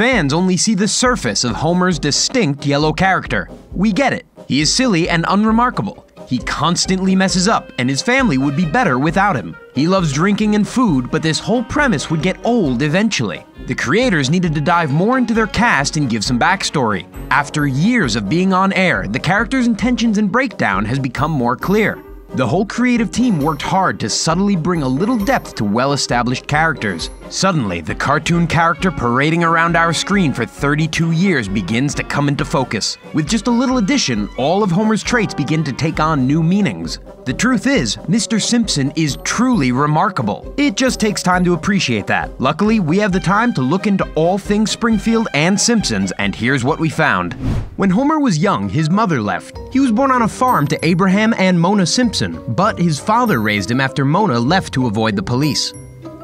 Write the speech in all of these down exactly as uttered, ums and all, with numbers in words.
Fans only see the surface of Homer's distinct yellow character. We get it. He is silly and unremarkable. He constantly messes up, and his family would be better without him. He loves drinking and food, but this whole premise would get old eventually. The creators needed to dive more into their cast and give some backstory. After years of being on air, the character's intentions and breakdown has become more clear. The whole creative team worked hard to subtly bring a little depth to well-established characters. Suddenly, the cartoon character parading around our screen for thirty-two years begins to come into focus. With just a little addition, all of Homer's traits begin to take on new meanings. The truth is, Mister Simpson is truly remarkable. It just takes time to appreciate that. Luckily, we have the time to look into all things Springfield and Simpsons, and here's what we found. When Homer was young, his mother left. He was born on a farm to Abraham and Mona Simpson, but his father raised him after Mona left to avoid the police.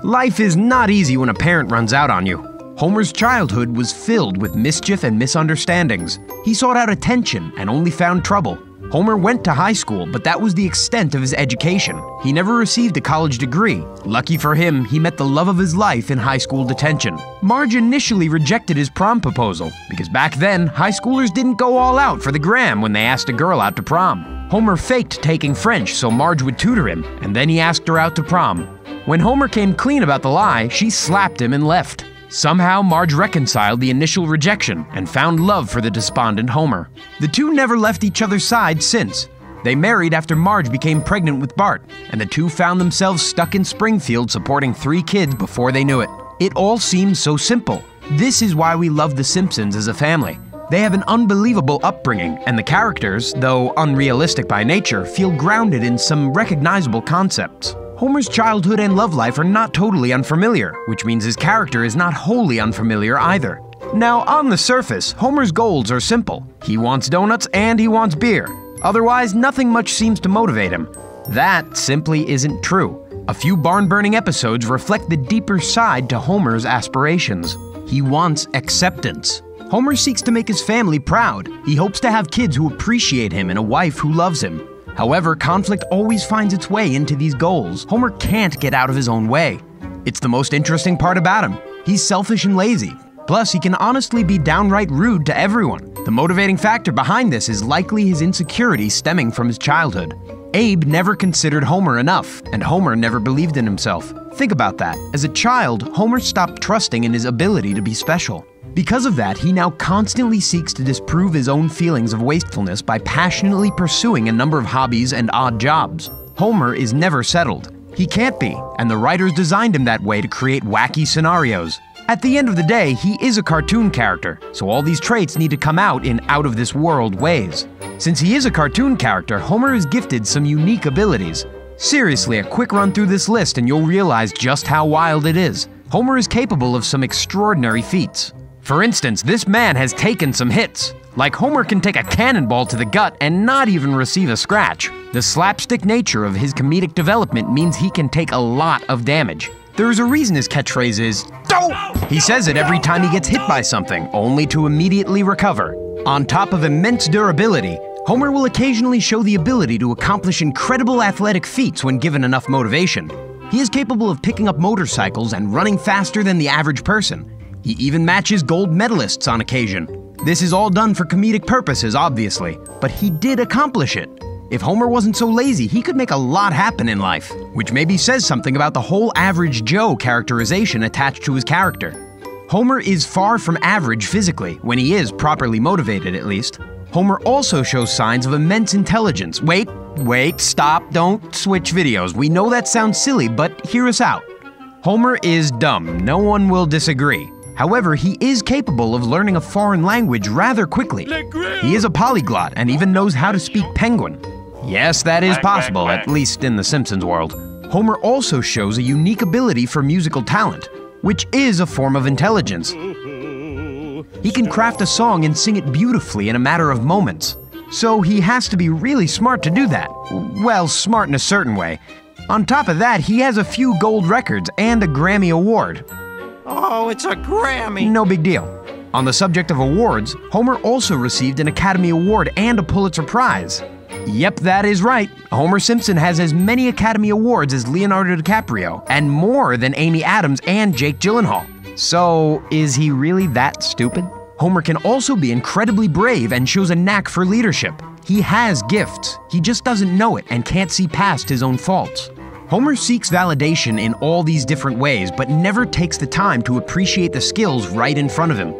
Life is not easy when a parent runs out on you. Homer's childhood was filled with mischief and misunderstandings. He sought out attention and only found trouble. Homer went to high school, but that was the extent of his education. He never received a college degree. Lucky for him, he met the love of his life in high school detention. Marge initially rejected his prom proposal, because back then, high schoolers didn't go all out for the gram when they asked a girl out to prom. Homer faked taking French so Marge would tutor him, and then he asked her out to prom. When Homer came clean about the lie, she slapped him and left. Somehow, Marge reconciled the initial rejection and found love for the despondent Homer. The two never left each other's side since. They married after Marge became pregnant with Bart, and the two found themselves stuck in Springfield supporting three kids before they knew it. It all seems so simple. This is why we love The Simpsons as a family. They have an unbelievable upbringing, and the characters, though unrealistic by nature, feel grounded in some recognizable concepts. Homer's childhood and love life are not totally unfamiliar, which means his character is not wholly unfamiliar either. Now, on the surface, Homer's goals are simple. He wants donuts and he wants beer. Otherwise, nothing much seems to motivate him. That simply isn't true. A few barn-burning episodes reflect the deeper side to Homer's aspirations. He wants acceptance. Homer seeks to make his family proud. He hopes to have kids who appreciate him and a wife who loves him. However, conflict always finds its way into these goals. Homer can't get out of his own way. It's the most interesting part about him. He's selfish and lazy. Plus, he can honestly be downright rude to everyone. The motivating factor behind this is likely his insecurity stemming from his childhood. Abe never considered Homer enough, and Homer never believed in himself. Think about that. As a child, Homer stopped trusting in his ability to be special. Because of that, he now constantly seeks to disprove his own feelings of wastefulness by passionately pursuing a number of hobbies and odd jobs. Homer is never settled. He can't be, and the writers designed him that way to create wacky scenarios. At the end of the day, he is a cartoon character, so all these traits need to come out in out-of-this-world ways. Since he is a cartoon character, Homer is gifted some unique abilities. Seriously, a quick run through this list and you'll realize just how wild it is. Homer is capable of some extraordinary feats. For instance, this man has taken some hits. Like Homer can take a cannonball to the gut and not even receive a scratch. The slapstick nature of his comedic development means he can take a lot of damage. There is a reason his catchphrase is, "Dope!" He says it every time he gets hit by something, only to immediately recover. On top of immense durability, Homer will occasionally show the ability to accomplish incredible athletic feats when given enough motivation. He is capable of picking up motorcycles and running faster than the average person. He even matches gold medalists on occasion. This is all done for comedic purposes, obviously, but he did accomplish it. If Homer wasn't so lazy, he could make a lot happen in life, which maybe says something about the whole average Joe characterization attached to his character. Homer is far from average physically, when he is properly motivated at least. Homer also shows signs of immense intelligence. Wait, wait, stop, don't switch videos. We know that sounds silly, but hear us out. Homer is dumb, no one will disagree. However, he is capable of learning a foreign language rather quickly. He is a polyglot and even knows how to speak Penguin. Yes, that is possible, at least in the Simpsons world. Homer also shows a unique ability for musical talent, which is a form of intelligence. He can craft a song and sing it beautifully in a matter of moments. So he has to be really smart to do that. Well, smart in a certain way. On top of that, he has a few gold records and a Grammy Award. Oh, it's a Grammy! No big deal. On the subject of awards, Homer also received an Academy Award and a Pulitzer Prize. Yep, that is right. Homer Simpson has as many Academy Awards as Leonardo DiCaprio, and more than Amy Adams and Jake Gyllenhaal. So, is he really that stupid? Homer can also be incredibly brave and shows a knack for leadership. He has gifts, he just doesn't know it and can't see past his own faults. Homer seeks validation in all these different ways, but never takes the time to appreciate the skills right in front of him.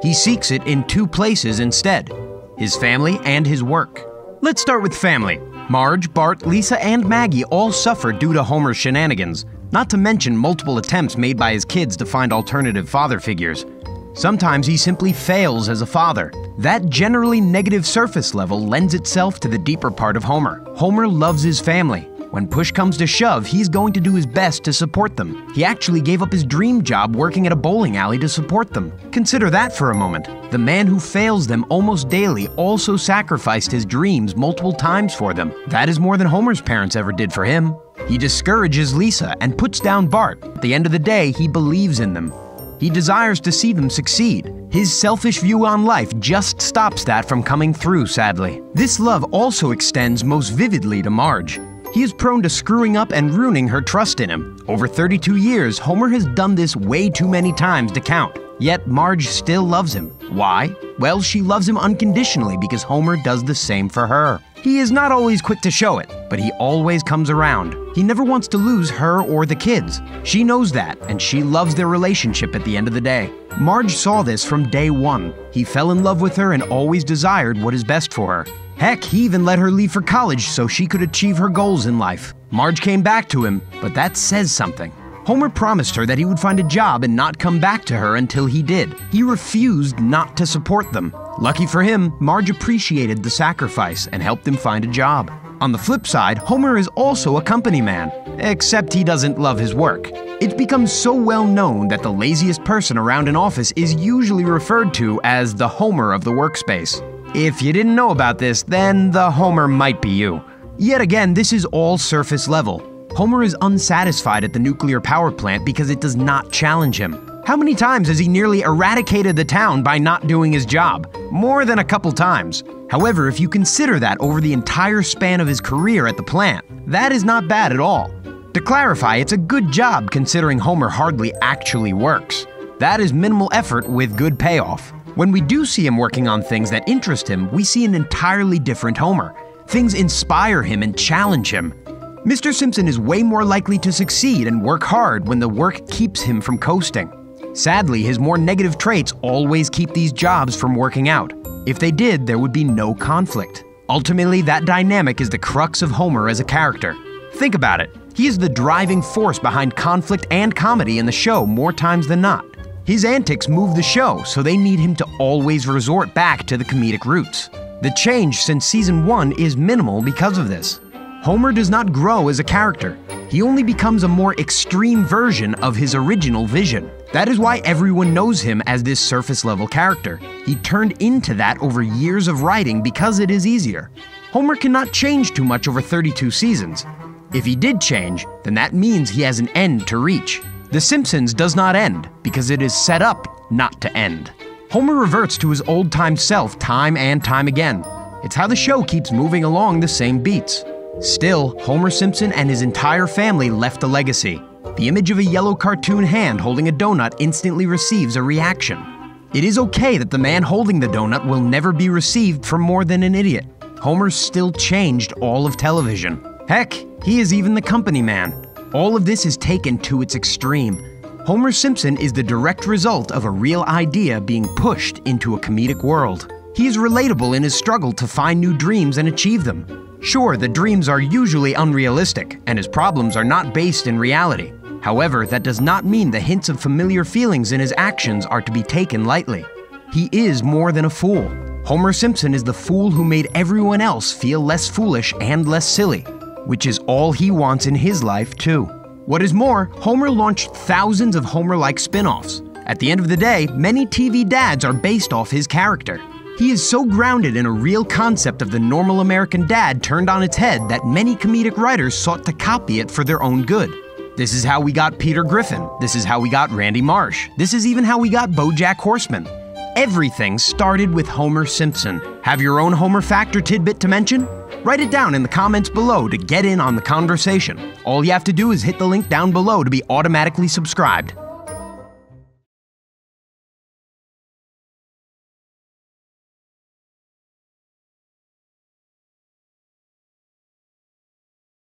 He seeks it in two places instead, his family and his work. Let's start with family. Marge, Bart, Lisa, and Maggie all suffer due to Homer's shenanigans. Not to mention multiple attempts made by his kids to find alternative father figures. Sometimes he simply fails as a father. That generally negative surface level lends itself to the deeper part of Homer. Homer loves his family. When push comes to shove, he's going to do his best to support them. He actually gave up his dream job working at a bowling alley to support them. Consider that for a moment. The man who fails them almost daily also sacrificed his dreams multiple times for them. That is more than Homer's parents ever did for him. He discourages Lisa and puts down Bart. At the end of the day, he believes in them. He desires to see them succeed. His selfish view on life just stops that from coming through, sadly. This love also extends most vividly to Marge. He is prone to screwing up and ruining her trust in him. Over thirty-two years, Homer has done this way too many times to count. Yet Marge still loves him. Why? Well, she loves him unconditionally because Homer does the same for her. He is not always quick to show it, but he always comes around. He never wants to lose her or the kids. She knows that, and she loves their relationship at the end of the day. Marge saw this from day one. He fell in love with her and always desired what is best for her. Heck, he even let her leave for college so she could achieve her goals in life. Marge came back to him, but that says something. Homer promised her that he would find a job and not come back to her until he did. He refused not to support them. Lucky for him, Marge appreciated the sacrifice and helped him find a job. On the flip side, Homer is also a company man, except he doesn't love his work. It's become so well known that the laziest person around an office is usually referred to as the Homer of the workspace. If you didn't know about this, then the Homer might be you. Yet again, this is all surface level. Homer is unsatisfied at the nuclear power plant because it does not challenge him. How many times has he nearly eradicated the town by not doing his job? More than a couple times. However, if you consider that over the entire span of his career at the plant, that is not bad at all. To clarify, it's a good job considering Homer hardly actually works. That is minimal effort with good payoff. When we do see him working on things that interest him, we see an entirely different Homer. Things inspire him and challenge him. Mister Simpson is way more likely to succeed and work hard when the work keeps him from coasting. Sadly, his more negative traits always keep these jobs from working out. If they did, there would be no conflict. Ultimately, that dynamic is the crux of Homer as a character. Think about it. He is the driving force behind conflict and comedy in the show more times than not. His antics move the show, so they need him to always resort back to the comedic roots. The change since season one is minimal because of this. Homer does not grow as a character. He only becomes a more extreme version of his original vision. That is why everyone knows him as this surface-level character. He turned into that over years of writing because it is easier. Homer cannot change too much over thirty-two seasons. If he did change, then that means he has an end to reach. The Simpsons does not end because it is set up not to end. Homer reverts to his old-time self time and time again. It's how the show keeps moving along the same beats. Still, Homer Simpson and his entire family left a legacy. The image of a yellow cartoon hand holding a donut instantly receives a reaction. It is okay that the man holding the donut will never be received for more than an idiot. Homer still changed all of television. Heck, he is even the company man. All of this is taken to its extreme. Homer Simpson is the direct result of a real idea being pushed into a comedic world. He is relatable in his struggle to find new dreams and achieve them. Sure, the dreams are usually unrealistic, and his problems are not based in reality. However, that does not mean the hints of familiar feelings in his actions are to be taken lightly. He is more than a fool. Homer Simpson is the fool who made everyone else feel less foolish and less silly, which is all he wants in his life too. What is more, Homer launched thousands of Homer-like spin-offs. At the end of the day, many T V dads are based off his character. He is so grounded in a real concept of the normal American dad turned on its head that many comedic writers sought to copy it for their own good. This is how we got Peter Griffin. This is how we got Randy Marsh. This is even how we got BoJack Horseman. Everything started with Homer Simpson. Have your own Homer fact or tidbit to mention? Write it down in the comments below to get in on the conversation. All you have to do is hit the link down below to be automatically subscribed.